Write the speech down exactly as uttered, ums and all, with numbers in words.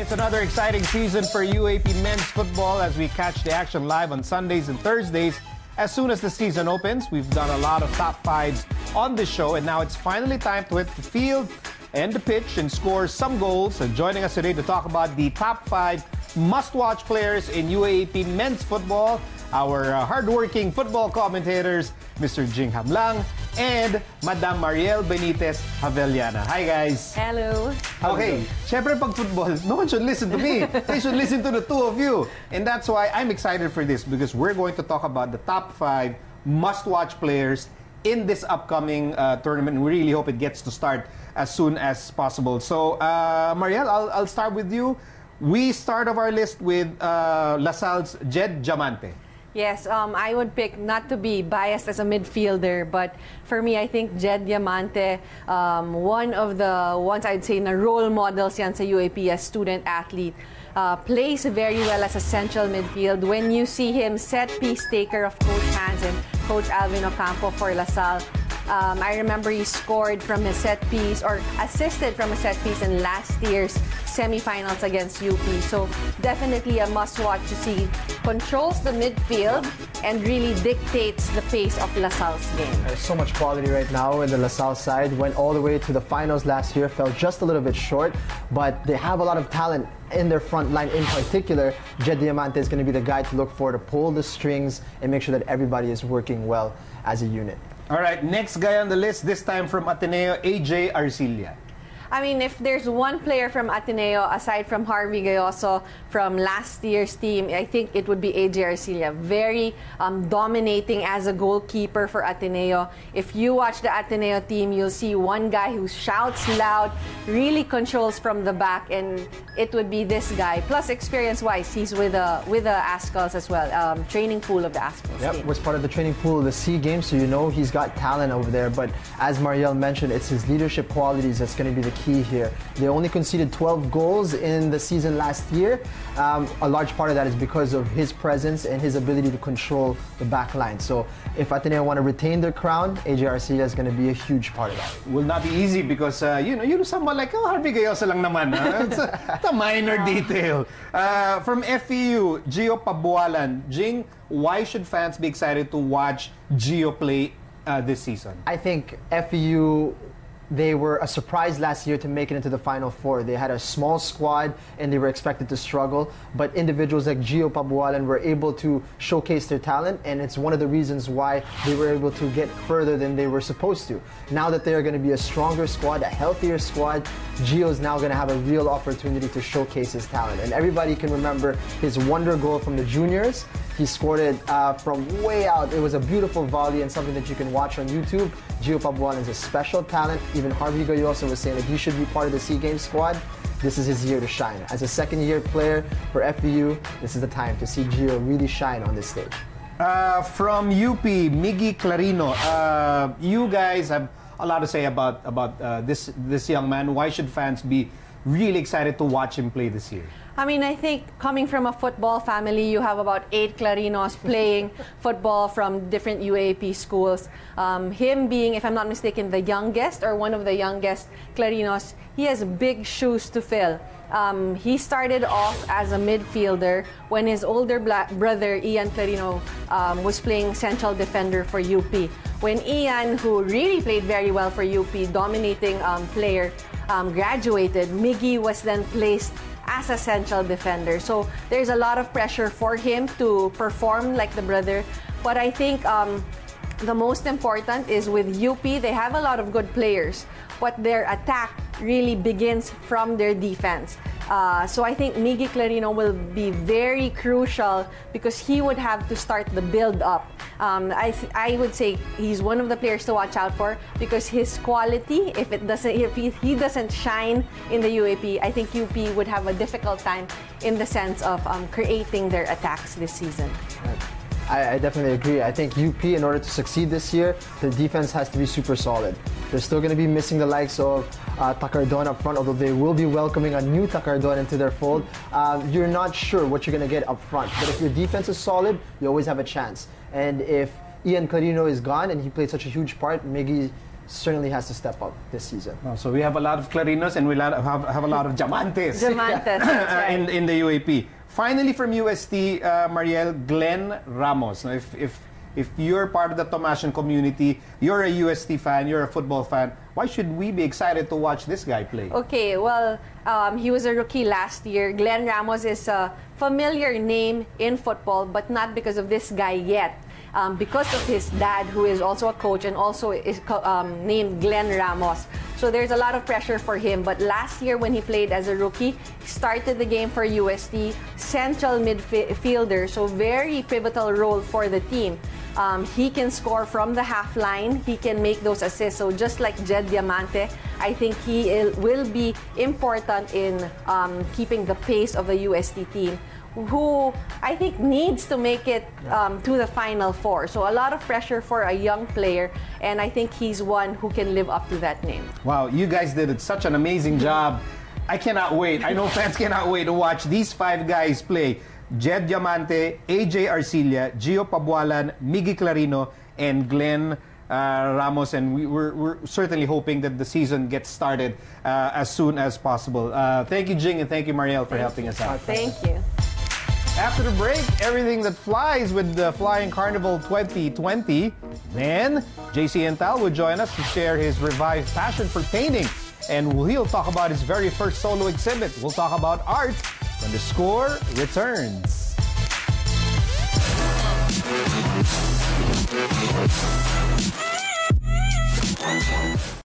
It's another exciting season for U A P men's football as we catch the action live on Sundays and Thursdays. As soon as the season opens, we've done a lot of top fives on the show, and now it's finally time to hit the field and the pitch and score some goals. And joining us today to talk about the top five must-watch players in U A A P men's football, our uh, hard-working football commentators, Mister Jing Jamlang and Madam Marielle Benitez-Javellana. Hi, guys. Hello. Okay, syempre pag football, no one should listen to me. They should listen to the two of you. And that's why I'm excited for this, because we're going to talk about the top five must-watch players in this upcoming uh, tournament. We really hope it gets to start as soon as possible. So, uh, Marielle, I'll, I'll start with you. We start off our list with uh, LaSalle's Jed Diamante. Yes, um, I would pick, not to be biased as a midfielder, but for me, I think Jed Diamante, um, one of the ones I'd say na role models yan sa U A P as student-athlete, uh, plays very well as a central midfield. When you see him set-piece taker of Coach Hans and Coach Alvin Ocampo for LaSalle, Um, I remember he scored from a set piece or assisted from a set piece in last year's semifinals against U P. So definitely a must-watch to see. Controls the midfield and really dictates the pace of LaSalle's game. There's so much quality right now in the LaSalle side. Went all the way to the finals last year, fell just a little bit short, but they have a lot of talent in their front line in particular. Jed Diamante is going to be the guy to look for to pull the strings and make sure that everybody is working well as a unit. All right, next guy on the list, this time from Ateneo, A J Arcilla. I mean, if there's one player from Ateneo, aside from Harvey Gayoso from last year's team, I think it would be A J Arcilla. Very um, dominating as a goalkeeper for Ateneo. If you watch the Ateneo team, you'll see one guy who shouts loud, really controls from the back, and it would be this guy. Plus, experience-wise, he's with the with the Askals as well, um, training pool of the Askals. Yep, team. Was part of the training pool of the C game, so you know he's got talent over there. But as Marielle mentioned, it's his leadership qualities that's going to be the key here. They only conceded twelve goals in the season last year. Um, a large part of that is because of his presence and his ability to control the back line. So if Ateneo want to retain their crown, A J Arcilla is going to be a huge part of that. Will not be easy because, uh, you know, you know someone like, oh, Harvey Gayoso lang naman. Huh? It's, a, it's a minor yeah. detail. Uh, from F E U, Gio Pabualan. Jing, why should fans be excited to watch Gio play uh, this season? I think F E U, they were a surprise last year to make it into the Final Four. They had a small squad and they were expected to struggle, but individuals like Gio Pabualan were able to showcase their talent, and it's one of the reasons why they were able to get further than they were supposed to. Now that they are going to be a stronger squad, a healthier squad, Gio is now going to have a real opportunity to showcase his talent. And everybody can remember his wonder goal from the juniors. He scored it uh, from way out. It was a beautiful volley and something that you can watch on YouTube. Gio Pabualan is a special talent. Even Harvey Gayoso was saying that he should be part of the C Games squad. This is his year to shine. As a second-year player for F E U, this is the time to see Gio really shine on this stage. Uh, from U P, Miggy Clarino, uh, you guys have a lot to say about, about uh, this, this young man. Why should fans be really excited to watch him play this year? I mean, I think coming from a football family, you have about eight Clarinos playing football from different U A A P schools. Um, him being, if I'm not mistaken, the youngest or one of the youngest Clarinos, he has big shoes to fill. Um, he started off as a midfielder when his older brother, Ian Clarino, um, was playing central defender for U P. When Ian, who really played very well for U P, dominating um, player, um, graduated, Miggy was then placed as a central defender. So there's a lot of pressure for him to perform like the brother. But I think um, the most important is with U P, they have a lot of good players, but their attack really begins from their defense. Uh, so I think Miggy Clarino will be very crucial because he would have to start the build-up. Um, I, I would say he's one of the players to watch out for because his quality, if it doesn't, if he, he doesn't shine in the U A P, I think U P would have a difficult time in the sense of um, creating their attacks this season. I, I definitely agree. I think U P, in order to succeed this year, the defense has to be super solid. They're still going to be missing the likes of uh, Takardon up front, although they will be welcoming a new Takardon into their fold. Uh, you're not sure what you're going to get up front, but if your defense is solid, you always have a chance. And if Ian Clarino is gone and he played such a huge part, Miggy certainly has to step up this season. Oh, so we have a lot of Clarinos and we have, have a lot of Diamantes, Diamantes right. in, in the U A P. Finally, from U S T, uh, Marielle, Glenn Ramos. Now, if, if, if you're part of the Tomasian community, you're a U S T fan, you're a football fan, why should we be excited to watch this guy play? Okay, well, um, he was a rookie last year. Glenn Ramos is a familiar name in football, but not because of this guy yet. Um, because of his dad, who is also a coach and also is um, named Glenn Ramos. So there's a lot of pressure for him. But last year when he played as a rookie, started the game for U S T, central midfielder, so very pivotal role for the team. Um, he can score from the half line, he can make those assists. So just like Jed Diamante, I think he will be important in um, keeping the pace of the U S T team, who I think needs to make it um, to the Final Four. So a lot of pressure for a young player, and I think he's one who can live up to that name. Wow, you guys did such an amazing job. I cannot wait. I know fans cannot wait to watch these five guys play. Jed Diamante, A J Arcilla, Gio Pabualan, Miggy Clarino, and Glenn Uh, Ramos, and we, we're, we're certainly hoping that the season gets started uh, as soon as possible. Uh, thank you, Jing, and thank you, Marielle, for thank helping you. us out. Thank you. After the break, everything that flies with the Flying Carnival twenty twenty. Then, J C Ental will join us to share his revived passion for painting, and he'll talk about his very first solo exhibit. We'll talk about art when The Score returns. We'll be right back.